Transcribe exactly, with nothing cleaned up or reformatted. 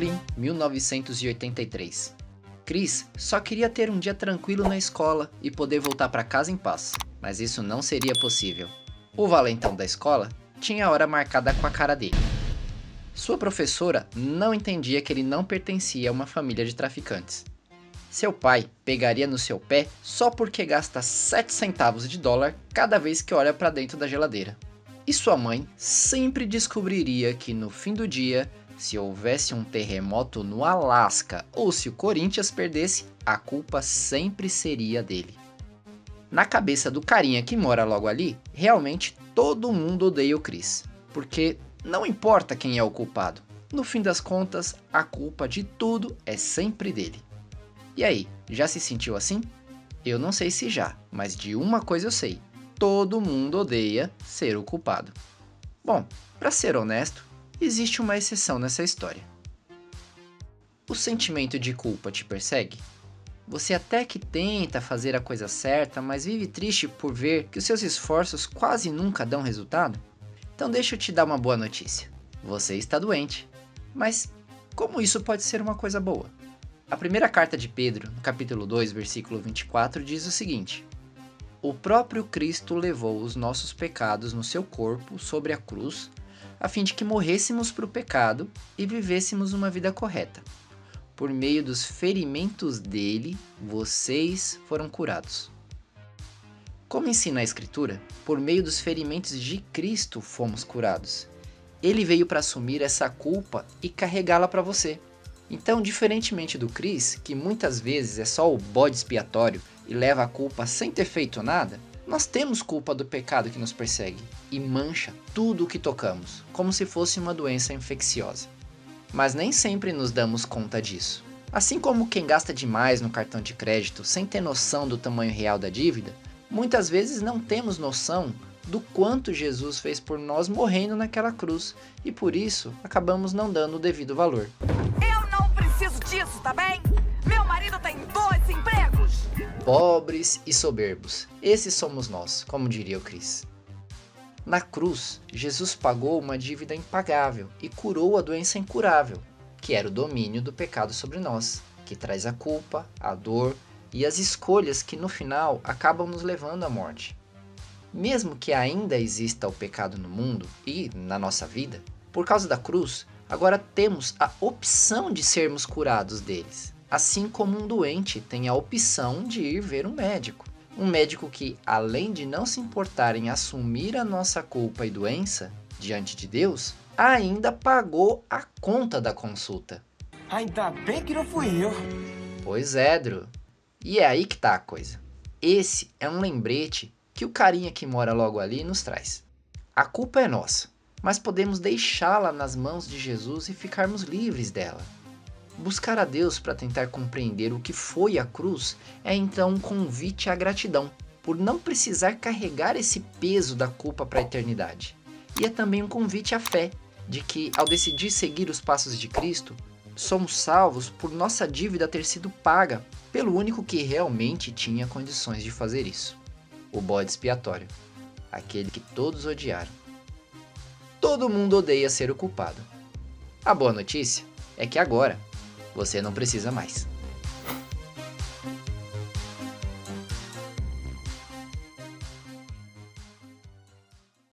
Brooklyn, mil novecentos e oitenta e três. Chris só queria ter um dia tranquilo na escola e poder voltar para casa em paz, mas isso não seria possível. O valentão da escola tinha a hora marcada com a cara dele. Sua professora não entendia que ele não pertencia a uma família de traficantes. Seu pai pegaria no seu pé só porque gasta sete centavos de dólar cada vez que olha para dentro da geladeira. E sua mãe sempre descobriria que no fim do dia, se houvesse um terremoto no Alasca ou se o Corinthians perdesse, a culpa sempre seria dele. Na cabeça do carinha que mora logo ali, realmente todo mundo odeia o Chris, porque não importa quem é o culpado, no fim das contas, a culpa de tudo é sempre dele. E aí, já se sentiu assim? Eu não sei se já, mas de uma coisa eu sei, todo mundo odeia ser o culpado. Bom, para ser honesto, existe uma exceção nessa história. O sentimento de culpa te persegue? Você até que tenta fazer a coisa certa, mas vive triste por ver que os seus esforços quase nunca dão resultado? Então deixa eu te dar uma boa notícia. Você está doente. Mas como isso pode ser uma coisa boa? A primeira carta de Pedro, no capítulo dois, versículo vinte e quatro, diz o seguinte: o próprio Cristo levou os nossos pecados no seu corpo sobre a cruz, a fim de que morrêssemos para o pecado e vivêssemos uma vida correta. Por meio dos ferimentos dele, vocês foram curados. Como ensina a Escritura, por meio dos ferimentos de Cristo fomos curados. Ele veio para assumir essa culpa e carregá-la para você. Então, diferentemente do Chris, que muitas vezes é só o bode expiatório e leva a culpa sem ter feito nada, nós temos culpa do pecado que nos persegue e mancha tudo o que tocamos, como se fosse uma doença infecciosa. Mas nem sempre nos damos conta disso. Assim como quem gasta demais no cartão de crédito sem ter noção do tamanho real da dívida, muitas vezes não temos noção do quanto Jesus fez por nós morrendo naquela cruz e por isso acabamos não dando o devido valor. Eu não preciso disso, tá bem? Meu marido tá em dois empregos! Pobres e soberbos, esses somos nós, como diria o Chris. Na cruz, Jesus pagou uma dívida impagável e curou a doença incurável, que era o domínio do pecado sobre nós, que traz a culpa, a dor e as escolhas que no final acabam nos levando à morte. Mesmo que ainda exista o pecado no mundo e na nossa vida, por causa da cruz, agora temos a opção de sermos curados deles. Assim como um doente tem a opção de ir ver um médico. Um médico que, além de não se importar em assumir a nossa culpa e doença diante de Deus, ainda pagou a conta da consulta. Ainda bem que não fui eu. Pois é, Drew. E é aí que tá a coisa. Esse é um lembrete que o carinha que mora logo ali nos traz. A culpa é nossa, mas podemos deixá-la nas mãos de Jesus e ficarmos livres dela. Buscar a Deus para tentar compreender o que foi a cruz é então um convite à gratidão, por não precisar carregar esse peso da culpa para a eternidade. E é também um convite à fé, de que ao decidir seguir os passos de Cristo, somos salvos por nossa dívida ter sido paga pelo único que realmente tinha condições de fazer isso, o bode expiatório, aquele que todos odiaram. Todo mundo odeia ser o culpado. A boa notícia é que agora, você não precisa mais.